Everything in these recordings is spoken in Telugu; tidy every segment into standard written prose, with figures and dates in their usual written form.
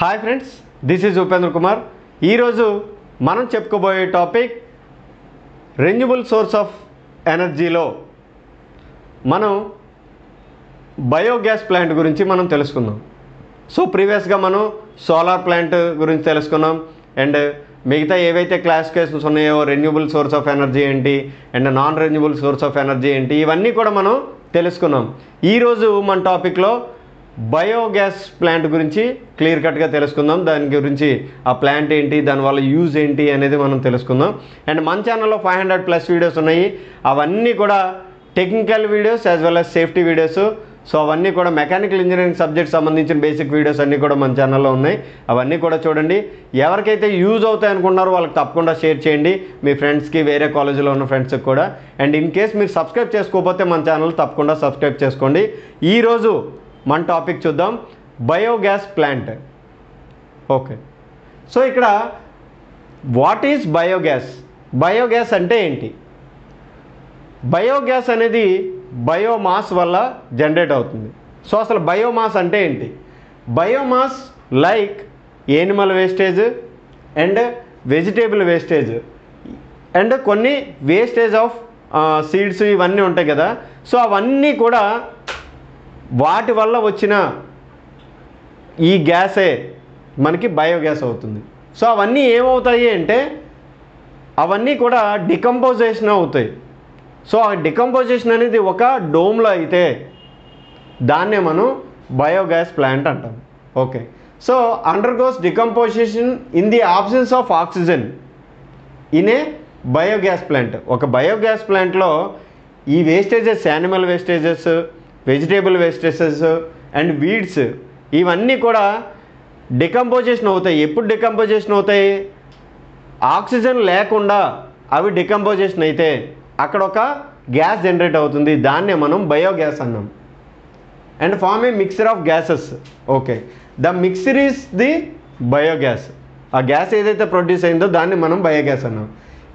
Hi friends, this is Upendra Kumar. Ee roju manam cheppukoboye topic renewable source of energy lo manam biogas plant gurinchi manam telusukundam. So previous ga manam solar plant gurinchi telusukundam and మిగతా ఏవైతే క్లాసిఫికేషన్స్ ఉన్నాయో రెన్యూబుల్ సోర్స్ ఆఫ్ ఎనర్జీ ఏంటి and non renewable source of energy ఏంటి ఇవన్నీ కూడా మనం తెలుసుకున్నాం. ఈరోజు మన టాపిక్లో బయోగ్యాస్ ప్లాంట్ గురించి క్లియర్ కట్గా తెలుసుకుందాం. దాని గురించి ఆ ప్లాంట్ ఏంటి, దానివల్ల యూజ్ ఏంటి అనేది మనం తెలుసుకుందాం. అండ్ మన ఛానల్లో 500+ వీడియోస్ ఉన్నాయి. అవన్నీ కూడా technical videos as well as safety videos. So అవన్నీ కూడా మెకానికల్ ఇంజనీరింగ్ సబ్జెక్ట్ సంబంధించిన బేసిక్ వీడియోస్ అన్నీ కూడా మన ఛానల్లో ఉన్నాయి. అవన్నీ కూడా చూడండి. ఎవరికైతే యూజ్ అవుతాయి అనుకుంటున్నారో వాళ్ళకి తప్పకుండా షేర్ చేయండి, మీ ఫ్రెండ్స్కి, వేరే కాలేజీలో ఉన్న ఫ్రెండ్స్కి కూడా. అండ్ ఇన్ కేస్ మీరు సబ్స్క్రైబ్ చేసుకోకపోతే మన ఛానల్ తప్పకుండా సబ్స్క్రైబ్ చేసుకోండి. ఈరోజు మన టాపిక్ చూద్దాం, బయోగ్యాస్ ప్లాంట్. ఓకే, సో ఇక్కడ వాట్ ఈజ్ బయోగ్యాస్, బయోగ్యాస్ అంటే ఏంటి? బయోగ్యాస్ అనేది బయోమాస్ వల్ల జనరేట్ అవుతుంది. సో అసలు బయోమాస్ అంటే ఏంటి? Biomass like animal wastage and vegetable wastage and కొన్ని వేస్టేజ్ ఆఫ్ సీడ్స్ ఇవన్నీ ఉంటాయి కదా. సో అవన్నీ కూడా వాటి వల్ల వచ్చిన ఈ గ్యాసే మనకి బయోగ్యాస్ అవుతుంది. సో అవన్నీ ఏమవుతాయి అంటే అవన్నీ కూడా డికంపోజేషన్ అవుతాయి. సో ఆ డికంపోజిషన్ అనేది ఒక డోమ్లో అయితే దాన్నే మనం బయోగ్యాస్ ప్లాంట్ అంటాం. Okay, so undergoes decomposition in the absence of oxygen in a biogas plant. ఒక బయోగ్యాస్ ప్లాంట్లో ఈ wastages, animal wastages, vegetable wastages and weeds ఇవన్నీ కూడా డికంపోజిషన్ అవుతాయి. ఎప్పుడు డికంపోజిషన్ అవుతాయి? ఆక్సిజన్ లేకుండా అవి డికంపోజిషన్ అయితే అక్కడ ఒక గ్యాస్ జనరేట్ అవుతుంది, దాన్నే మనం బయోగ్యాస్ అన్నాం. And form a mixture of gases. Okay, the mixture is the biogas. ఆ గ్యాస్ ఏదైతే ప్రొడ్యూస్ అయిందో దాన్ని మనం బయోగ్యాస్ అన్నాం.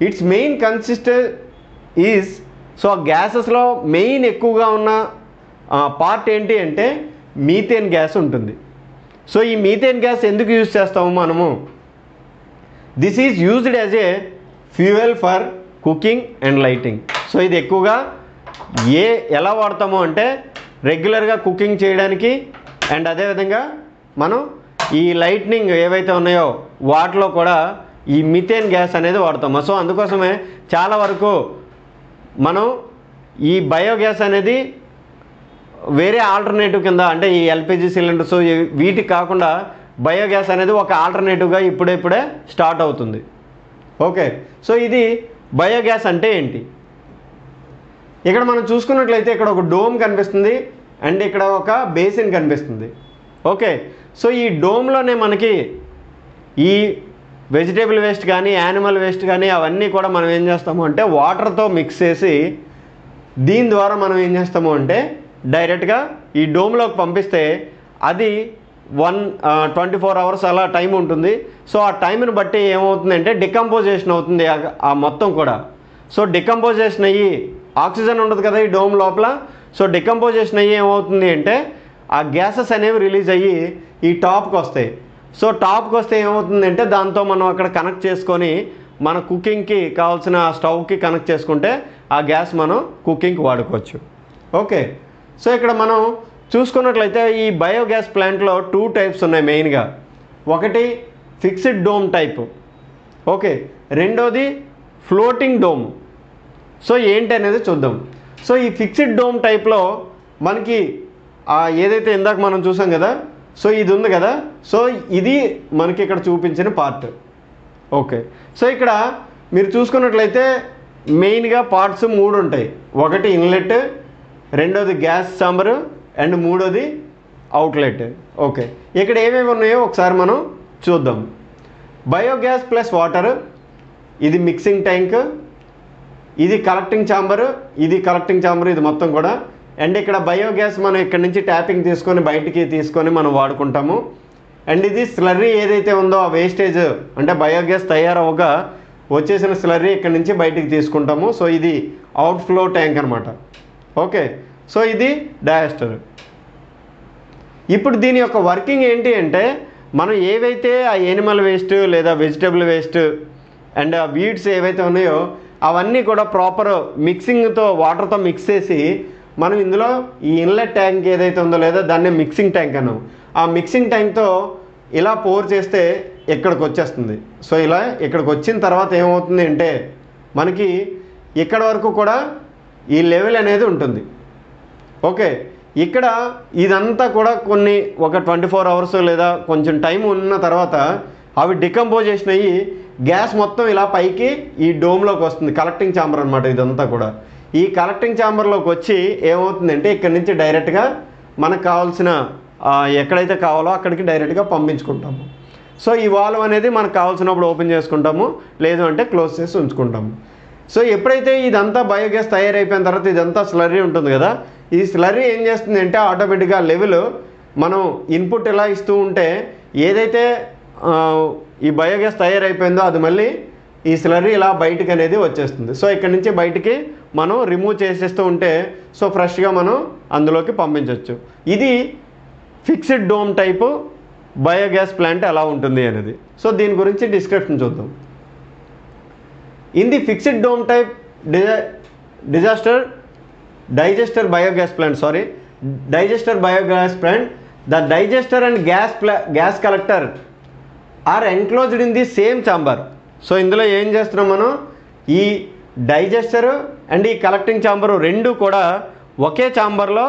Its main consistence is, so ఆ గ్యాసెస్లో మెయిన్ ఎక్కువగా ఉన్న పార్ట్ ఏంటి అంటే మీథేన్ గ్యాస్ ఉంటుంది. సో ఈ మీథేన్ గ్యాస్ ఎందుకు యూజ్ చేస్తాము మనము? This is used as a fuel for cooking and lighting. So ఇది ఎక్కువగా ఎలా వాడతాము అంటే రెగ్యులర్గా కుకింగ్ చేయడానికి అండ్ అదేవిధంగా మనం ఈ లైటింగ్ ఏవైతే ఉన్నాయో వాటిలో కూడా ఈ మిథేన్ గ్యాస్ అనేది వాడతాము. సో అందుకోసమే చాలా వరకు మనం ఈ బయోగ్యాస్ అనేది వేరే ఆల్టర్నేటివ్ కింద, అంటే ఈ ఎల్పిజి సిలిండర్స్ వీటికి కాకుండా బయోగ్యాస్ అనేది ఒక ఆల్టర్నేటివ్గా ఇప్పుడే స్టార్ట్ అవుతుంది. ఓకే, సో ఇది బయోగ్యాస్ అంటే ఏంటి? ఇక్కడ మనం చూసుకున్నట్లయితే ఇక్కడ ఒక డోమ్ కనిపిస్తుంది అండ్ ఇక్కడ ఒక బేసిన్ కనిపిస్తుంది. ఓకే, సో ఈ డోమ్లోనే మనకి ఈ వెజిటేబుల్ వేస్ట్ కానీ యానిమల్ వేస్ట్ కానీ అవన్నీ కూడా మనం ఏం చేస్తాము అంటే వాటర్తో మిక్స్ చేసి దీని ద్వారా మనం ఏం చేస్తాము అంటే డైరెక్ట్గా ఈ డోమ్లోకి పంపిస్తే అది 24 hours అలా టైం ఉంటుంది. సో ఆ టైంని బట్టి ఏమవుతుందంటే డికంపోజేషన్ అవుతుంది ఆ మొత్తం కూడా. సో డికంపోజేషన్ అయ్యి ఆక్సిజన్ ఉండదు కదా ఈ డోమ్ లోపల. సో డికంపోజేషన్ అయ్యి ఏమవుతుంది అంటే ఆ గ్యాసెస్ అనేవి రిలీజ్ అయ్యి ఈ టాప్కి వస్తాయి. సో టాప్కి వస్తే ఏమవుతుందంటే దాంతో మనం అక్కడ కనెక్ట్ చేసుకొని మన కుకింగ్కి కావాల్సిన స్టవ్కి కనెక్ట్ చేసుకుంటే ఆ గ్యాస్ మనం కుకింగ్కి వాడుకోవచ్చు. ఓకే, సో ఇక్కడ మనం చూసుకున్నట్లయితే ఈ బయోగ్యాస్ ప్లాంట్లో 2 types ఉన్నాయి మెయిన్గా. ఒకటి ఫిక్స్డ్ డోమ్ టైప్. ఓకే, రెండోది ఫ్లోటింగ్ డోమ్. సో ఏంటి అనేది చూద్దాం. సో ఈ ఫిక్స్డ్ డోమ్ టైప్లో మనకి ఏదైతే ఇందాక మనం చూసాం కదా, సో ఇది ఉంది కదా, సో ఇది మనకి ఇక్కడ చూపించిన పార్ట్. ఓకే, సో ఇక్కడ మీరు చూసుకున్నట్లయితే మెయిన్గా పార్ట్స్ 3 ఉంటాయి. ఒకటి ఇన్లెట్, రెండోది గ్యాస్ చాంబరు అండ్ మూడోది అవుట్లెట్. ఓకే, ఇక్కడ ఏమేమి ఉన్నాయో ఒకసారి మనం చూద్దాం. బయోగ్యాస్ ప్లస్ వాటర్, ఇది మిక్సింగ్ ట్యాంక్, ఇది కలెక్టింగ్ ఛాంబరు, ఇది కలెక్టింగ్ ఛాంబరు, ఇది మొత్తం కూడా. అండ్ ఇక్కడ బయోగ్యాస్ మనం ఇక్కడ నుంచి ట్యాపింగ్ తీసుకొని బయటికి తీసుకొని మనం వాడుకుంటాము. అండ్ ఇది స్లర్రీ ఏదైతే ఉందో ఆ వేస్టేజ్, అంటే బయోగ్యాస్ తయారవగా వచ్చేసిన స్లర్రీ ఇక్కడ నుంచి బయటికి తీసుకుంటాము. సో ఇది అవుట్ఫ్లో ట్యాంక్ అనమాట. ఓకే, సో ఇది డయాస్టర్. ఇప్పుడు దీని యొక్క వర్కింగ్ ఏంటి అంటే మనం ఏవైతే ఆ యానిమల్ వేస్ట్ లేదా వెజిటబుల్ వేస్ట్ అండ్ ఆ వీడ్స్ ఏవైతే ఉన్నాయో అవన్నీ కూడా ప్రాపర్ మిక్సింగ్తో వాటర్తో మిక్స్ చేసి మనం ఇందులో ఈ ఇన్లెట్ ట్యాంక్ ఏదైతే ఉందో లేదా దాన్ని మిక్సింగ్ ట్యాంక్ అన్నాము. ఆ మిక్సింగ్ ట్యాంక్తో ఇలా పోర్ చేస్తే ఇక్కడికి వచ్చేస్తుంది. సో ఇలా ఇక్కడికి వచ్చిన తర్వాత ఏమవుతుంది అంటే మనకి ఇక్కడ వరకు కూడా ఈ లెవెల్ అనేది ఉంటుంది. ఓకే, ఇక్కడ ఇదంతా కూడా కొన్ని ఒక 24 hours లేదా కొంచెం టైం ఉన్న తర్వాత అవి డికంపోజేషన్ అయ్యి గ్యాస్ మొత్తం ఇలా పైకి ఈ డోమ్లోకి వస్తుంది. కలెక్టింగ్ ఛాంబర్ అనమాట ఇదంతా కూడా. ఈ కలెక్టింగ్ ఛాంబర్లోకి వచ్చి ఏమవుతుందంటే ఇక్కడి నుంచి డైరెక్ట్గా మనకు కావాల్సిన ఎక్కడైతే కావాలో అక్కడికి డైరెక్ట్గా పంపించుకుంటాము. సో ఈ వాల్వ్ అనేది మనకు కావాల్సినప్పుడు ఓపెన్ చేసుకుంటాము, లేదు అంటే క్లోజ్ చేసి ఉంచుకుంటాము. సో ఎప్పుడైతే ఇదంతా బయోగ్యాస్ తయారైపోయిన తర్వాత ఇదంతా స్లర్రీ ఉంటుంది కదా, ఈ స్లర్రీ ఏం చేస్తుంది అంటే ఆటోమేటిక్గా లెవెల్ మనం ఇన్పుట్ ఎలా ఇస్తూ ఉంటే ఏదైతే ఈ బయోగ్యాస్ తయారైపోయిందో అది మళ్ళీ ఈ స్లర్రీ ఇలా బయటకు అనేది వచ్చేస్తుంది. సో ఇక్కడ నుంచి బయటికి మనం రిమూవ్ చేసేస్తూ ఉంటే సో ఫ్రెష్గా మనం అందులోకి పంపించవచ్చు. ఇది fixed dome type biogas plant ఎలా ఉంటుంది అనేది. సో దీని గురించి డిస్క్రిప్షన్ చూద్దాం. In the fixed dome type digester biogas plant, digester biogas plant, the digester and gas collector are enclosed in the same chamber. So ఇందులో ఏం చేస్తున్నాం మనం, ఈ డైజెస్టర్ అండ్ ఈ కలెక్టింగ్ ఛాంబరు రెండు కూడా ఒకే ఛాంబర్లో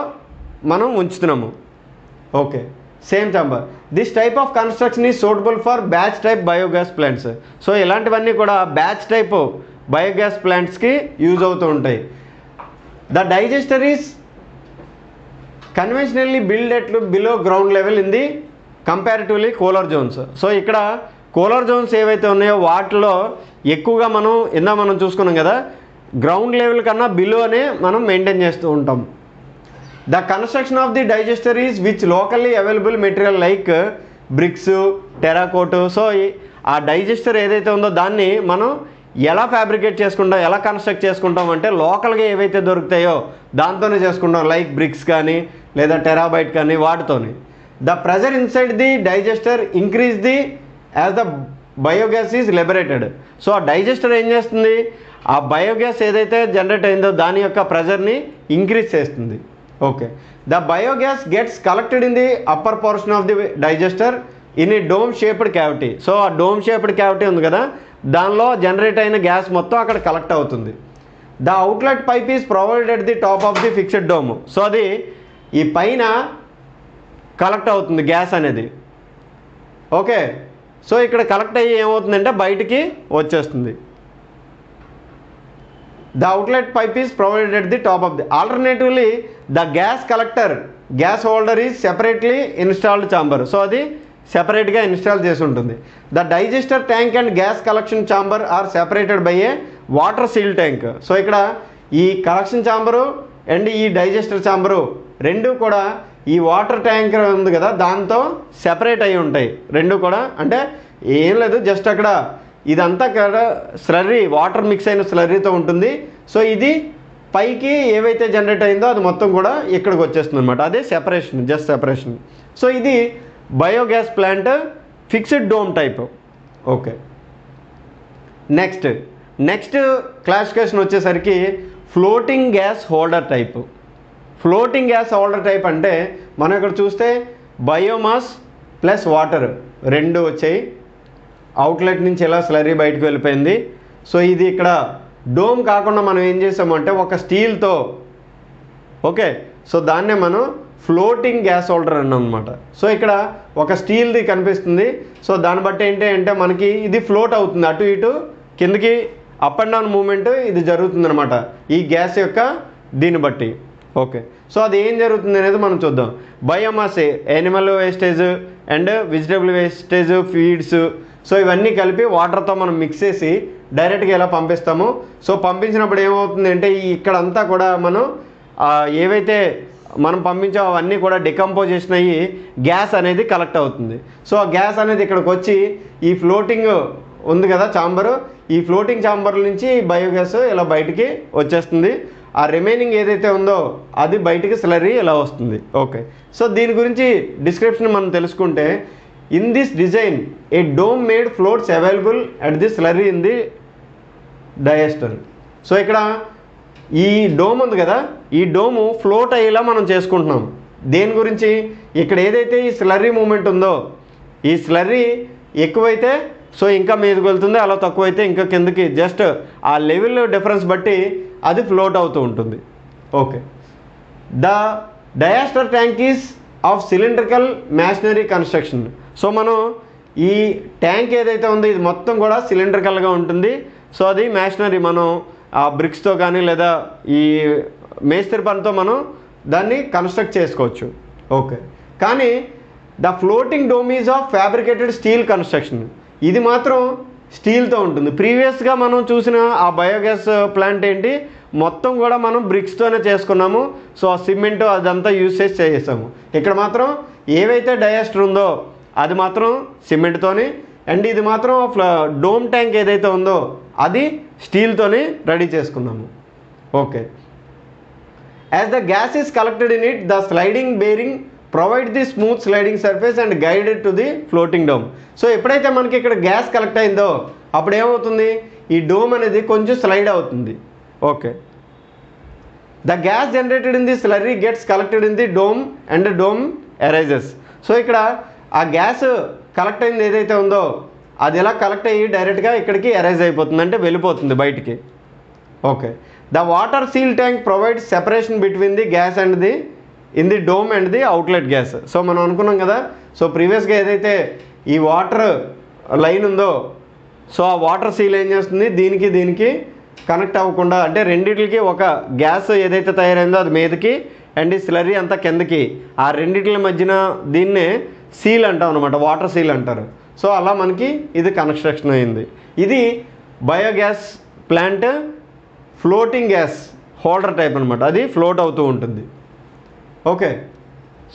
మనం ఉంచుతున్నాము. Okay, same chamber. This type of construction is suitable for batch type biogas plants. So ఇలాంటివన్నీ కూడా బ్యాచ్ టైప్ బయోగ్యాస్ ప్లాంట్స్కి యూజ్ అవుతూ ఉంటాయి. The digester is conventionally build at below ground level in the comparatively cooler zones. So ఇక్కడ కూలర్ జోన్స్ ఏవైతే ఉన్నాయో వాటిలో ఎక్కువగా మనం చూసుకున్నాం కదా, గ్రౌండ్ లెవెల్ కన్నా బిలోనే మనం మెయింటైన్ చేస్తూ ఉంటాం. The construction of the digester is with locally available material like bricks, terracotta. So ఆ డైజెస్టర్ ఏదైతే ఉందో దాన్ని మనం ఎలా ఫ్యాబ్రికేట్ చేసుకుంటాం, ఎలా కన్స్ట్రక్ట్ చేసుకుంటాం అంటే లోకల్గా ఏవైతే దొరుకుతాయో దాంతోనే చేసుకుంటాం, లైక్ బ్రిక్స్ కానీ లేదా టెరాబైట్ కానీ వాటితోని. The pressure inside the digester increase the as the biogas is liberated. So ఆ డైజెస్టర్ ఏం చేస్తుంది, ఆ బయోగ్యాస్ ఏదైతే జనరేట్ అయిందో దాని యొక్క ప్రెజర్ని ఇంక్రీజ్ చేస్తుంది. Okay, the biogas gets collected in the upper portion of the digester in a dome shaped cavity. So ఆ డోమ్ షేప్డ్ క్యావిటీ ఉంది కదా, దానిలో జనరేట్ అయిన గ్యాస్ మొత్తం అక్కడ కలెక్ట్ అవుతుంది. The outlet pipe is provided at the top of the fixed dome. So అది ఈ పైన కలెక్ట్ అవుతుంది గ్యాస్ అనేది. ఓకే, సో ఇక్కడ కలెక్ట్ అయ్యి ఏమవుతుందంటే బయటికి వచ్చేస్తుంది. The outlet pipe is provided at the top of the. Alternatively, the gas collector, gas holder is separately installed chamber. So adi separate ga install chesi untundi. The digester tank and gas collection chamber are separated by a water seal tank. So ikkada ee collection chamber and ee digester chamber rendu kuda ee water tank undi kada danto separate ayi untayi rendu kuda, ante em ledhu just akkada ఇదంతా కూడా స్లర్రీ, వాటర్ మిక్స్ అయిన స్లర్రీతో ఉంటుంది. సో ఇది పైకి ఏవైతే జనరేట్ అయిందో అది మొత్తం కూడా ఇక్కడికి వచ్చేస్తుంది అనమాట. అదే సెపరేషన్, జస్ట్ సెపరేషన్. సో ఇది biogas plant fixed dome type. Okay, next classification వచ్చేసరికి floating gas holder type. Floating gas holder type అంటే మనం ఇక్కడ చూస్తే బయోమాస్ ప్లస్ వాటర్ రెండు వచ్చాయి. అవుట్లెట్ నుంచి ఇలా స్లర్రీ బయటకు వెళ్ళిపోయింది. సో ఇది ఇక్కడ డోమ్ కాకుండా మనం ఏం చేసామంటే ఒక స్టీల్తో, ఓకే, సో దాన్నే మనం ఫ్లోటింగ్ గ్యాస్ హోల్డర్ అన్నాం అనమాట. సో ఇక్కడ ఒక స్టీల్ది కనిపిస్తుంది. సో దాన్ని బట్టి ఏంటి అంటే మనకి ఇది ఫ్లోట్ అవుతుంది, అటు ఇటు కిందకి అప్ అండ్ డౌన్ మూమెంట్ ఇది జరుగుతుంది అనమాట, ఈ గ్యాస్ యొక్క దీన్ని బట్టి. ఓకే, సో అది ఏం జరుగుతుంది అనేది మనం చూద్దాం. Biomass, animal wastage and vegetable wastage, feeds, so ఇవన్నీ కలిపి వాటర్తో మనం మిక్స్ చేసి డైరెక్ట్గా ఇలా పంపిస్తాము. సో పంపించినప్పుడు ఏమవుతుంది అంటే ఇక్కడంతా కూడా మనం ఏవైతే మనం పంపించామో అవన్నీ కూడా డికంపోజేషన్ అయ్యి గ్యాస్ అనేది కలెక్ట్ అవుతుంది. సో ఆ గ్యాస్ అనేది ఇక్కడికి వచ్చి ఈ ఫ్లోటింగ్ ఉంది కదా ఛాంబరు, ఈ ఫ్లోటింగ్ ఛాంబర్ నుంచి బయోగ్యాస్ ఇలా బయటికి వచ్చేస్తుంది. ఆ రిమైనింగ్ ఏదైతే ఉందో అది బయటికి స్లర్రీ ఇలా వస్తుంది. ఓకే, సో దీని గురించి డిస్క్రిప్షన్ మనం తెలుసుకుంటే In this design, a dome made floats available at this slurry in the diastole. So ikkada ee dome undi kada, ee dome float ayila manam chestunnam. Deni gurinchi ikkada edaithe ee slurry movement undo, ee slurry ekkuvaithe so inka meediki veltundi, ala takkuvaithe inka kindiki, just aa level difference batti adi float avutu untundi. Okay. The diaster tank is of cylindrical masonry construction. So manu ee tank edaithe undi idi mottham kuda cylindrical ga untundi. So అది మేషనరీ మనం ఆ బ్రిక్స్ తో గాని లేదా ఈ మేస్త్రి పనితో మనం దాన్ని కన్స్ట్రక్ట్ చేసుకోవచ్చు. ఓకే, కానీ the floating dome is of fabricated steel construction. ఇది మాత్రం స్టీల్తో ఉంటుంది. ప్రీవియస్గా మనం చూసిన ఆ బయోగ్యాస్ ప్లాంట్ ఏంటి, మొత్తం కూడా మనం బ్రిక్స్తోనే చేసుకున్నాము. సో ఆ సిమెంట్ అదంతా యూసేజ్ చేసాము. ఇక్కడ మాత్రం ఏవైతే డయాస్టర్ ఉందో అది మాత్రం సిమెంట్తోని, అండ్ ఇది మాత్రం డోమ్ ట్యాంక్ ఏదైతే ఉందో అది స్టీల్తోనే రెడీ చేసుకున్నాము. Okay, as the gas is collected in it the sliding bearing provide the smooth sliding surface and guided to the floating dome. So ఎప్పుడైతే మనకి ఇక్కడ గ్యాస్ కలెక్ట్ అయిందో అప్పుడు ఏమవుతుంది, ఈ డోమ్ అనేది కొంచెం స్లైడ్ అవుతుంది. Okay, the gas generated in the slurry gets collected in the dome and dome arises. So ఇక్కడ ఆ గ్యాస్ కలెక్ట్ అయింది ఏదైతే ఉందో అది ఎలా కలెక్ట్ అయ్యి డైరెక్ట్గా ఇక్కడికి ఎరైజ్ అయిపోతుంది, అంటే వెళ్ళిపోతుంది బయటికి. Okay, the water seal tank provide separation between the gas and the in the dome and the outlet gas. So మనం అనుకున్నాం కదా, సో ప్రీవియస్గా ఏదైతే ఈ వాటర్ లైన్ ఉందో సో ఆ వాటర్ సీల్ ఏం చేస్తుంది, దీనికి దీనికి కనెక్ట్ అవ్వకుండా, అంటే రెండింటికి ఒక గ్యాస్ ఏదైతే తయారైందో అది మీదకి అండ్ ఈ స్లర్రీ అంతా కిందకి, ఆ రెండింటి మధ్యన దీన్నే సీల్ అంటాం అనమాట, వాటర్ సీల్ అంటారు. సో అలా మనకి ఇది కన్స్ట్రక్షన్ అయింది. ఇది biogas plant floating gas holder type అనమాట, అది ఫ్లోట్ అవుతూ ఉంటుంది. ఓకే,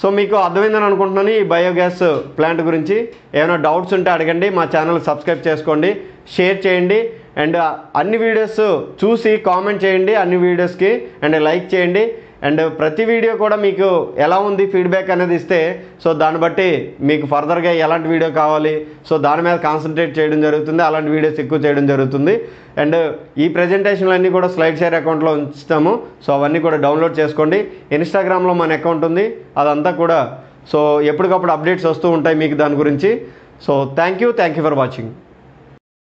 సో మీకు అర్థమైందని అనుకుంటున్నాను ఈ బయోగ్యాస్ ప్లాంట్ గురించి. ఏమైనా డౌట్స్ ఉంటే అడగండి, మా ఛానల్ సబ్స్క్రైబ్ చేసుకోండి, షేర్ చేయండి, అండ్ అన్ని వీడియోస్ చూసి కామెంట్ చేయండి అన్ని వీడియోస్కి, అండ్ లైక్ చేయండి, అండ్ ప్రతి వీడియో కూడా మీకు ఎలా ఉంది ఫీడ్బ్యాక్ అనేది ఇస్తే సో దాన్ని బట్టి మీకు ఫర్దర్గా ఎలాంటి వీడియో కావాలి సో దాని మీద కాన్సన్ట్రేట్ చేయడం జరుగుతుంది, అలాంటి వీడియోస్ ఎక్కువ చేయడం జరుగుతుంది. అండ్ ఈ ప్రజెంటేషన్లన్నీ కూడా స్లైడ్ షేర్ అకౌంట్లో ఉంచుతాము, సో అవన్నీ కూడా డౌన్లోడ్ చేసుకోండి. ఇన్స్టాగ్రామ్లో మన అకౌంట్ ఉంది, అదంతా కూడా సో ఎప్పటికప్పుడు అప్డేట్స్ వస్తూ ఉంటాయి మీకు దాని గురించి. So thank you for watching.